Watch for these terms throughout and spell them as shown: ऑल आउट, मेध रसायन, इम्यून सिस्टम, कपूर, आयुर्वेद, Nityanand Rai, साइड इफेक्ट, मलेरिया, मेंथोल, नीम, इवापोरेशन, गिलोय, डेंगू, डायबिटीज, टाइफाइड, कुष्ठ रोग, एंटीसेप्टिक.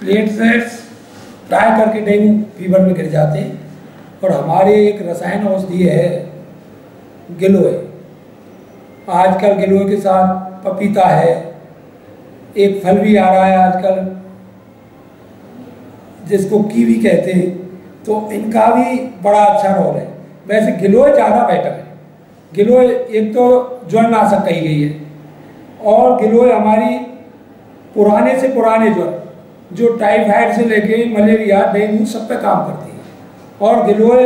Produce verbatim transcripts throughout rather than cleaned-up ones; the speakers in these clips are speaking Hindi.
प्लेटलेट्स फ्राई करके डेंगू फीवर में गिर जाते हैं। और हमारे एक रसायन औषधि है गिलोय, आजकल गिलोय के साथ पपीता है, एक फल भी आ रहा है आजकल जिसको कीवी कहते हैं, तो इनका भी बड़ा अच्छा रोल है। वैसे गिलोय ज़्यादा बेटर है। गिलोय एक तो ज्वरनाशक कही गई है, और गिलोय हमारी पुराने से पुराने ज्वर जो टाइफाइड से लेके मलेरिया डेंगू सब पे काम करती है। और गिलोय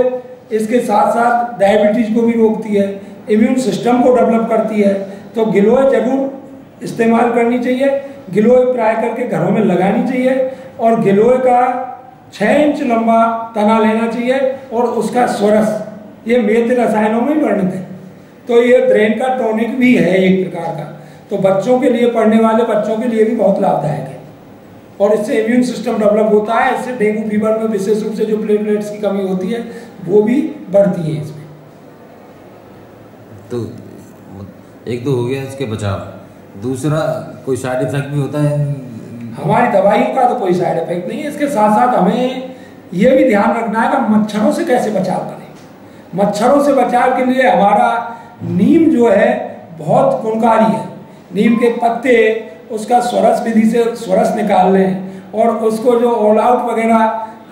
इसके साथ साथ डायबिटीज को भी रोकती है, इम्यून सिस्टम को डेवलप करती है, तो गिलोय जरूर इस्तेमाल करनी चाहिए। गिलोय फ्राई करके घरों में लगानी चाहिए, और गिलोय का छः इंच लंबा तना लेना चाहिए, और उसका स्वरस ये मेध रसायनों में वर्णित है, तो ये ब्रेन का टॉनिक भी है एक प्रकार का, तो बच्चों के लिए, पढ़ने वाले बच्चों के लिए भी बहुत लाभदायक है। और इससे इम्यून सिस्टम डेवलप होता है, इससे डेंगू फीवर में विशेष रूप से जो प्लेटलेट्स की कमी होती है वो भी बढ़ती है इसमें। तो एक तो हो गया इसके बचाव, दूसरा कोई साइड इफेक्ट भी होता है? हमारी दवाइयों का तो कोई साइड इफेक्ट नहीं है। इसके साथ साथ हमें ये भी ध्यान रखना है कि मच्छरों से कैसे बचाव करें। मच्छरों से बचाव के लिए हमारा नीम जो है बहुत गुणकारी है। नीम के पत्ते उसका स्वरस विधि से स्वरस निकाल लें, और उसको जो ऑल आउट वगैरह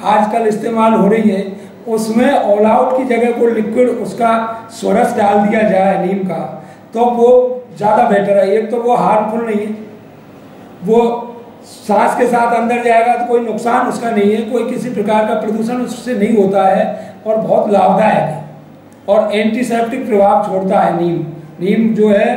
आजकल इस्तेमाल हो रही है उसमें ऑल आउट की जगह को लिक्विड उसका स्वरस डाल दिया जाए नीम का, तो वो ज़्यादा बेटर है। एक तो वो हार्मफुल नहीं है, वो सांस के साथ अंदर जाएगा तो कोई नुकसान उसका नहीं है, कोई किसी प्रकार का प्रदूषण उससे नहीं होता है, और बहुत लाभदायक है। और एंटीसेप्टिक प्रभाव छोड़ता है नीम। नीम जो है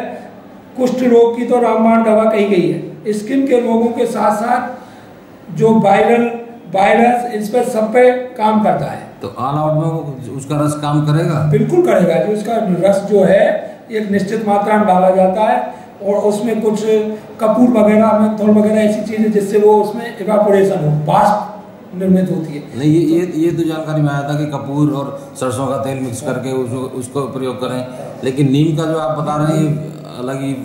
कुष्ठ रोग की तो रामबाण दवा कही गई है, स्किन के रोगों के साथ साथ जो वायरल वायरस इस पर सब पे काम करता है। तो ऑल आउट में उसका रस काम करेगा? बिल्कुल करेगा। जो उसका रस जो है एक निश्चित मात्रा में डाला जाता है, और उसमें कुछ कपूर वगैरह मेंथोल वगैरह ऐसी चीजें जिससे वो उसमें इवापोरेशन हो, वाष्प निर्मित होती है। नहीं ये ये ये तो जानकारी में आया था कि कपूर और सरसों का तेल मिक्स करके उसको उसको प्रयोग करें, लेकिन नीम का जो आप बता रहे हैं अलग ही।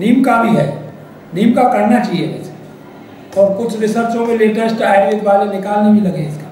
नीम का भी है, नीम का करना चाहिए, और कुछ रिसर्चों में लेटेस्ट आयुर्वेद वाले निकालने भी लगे इसका।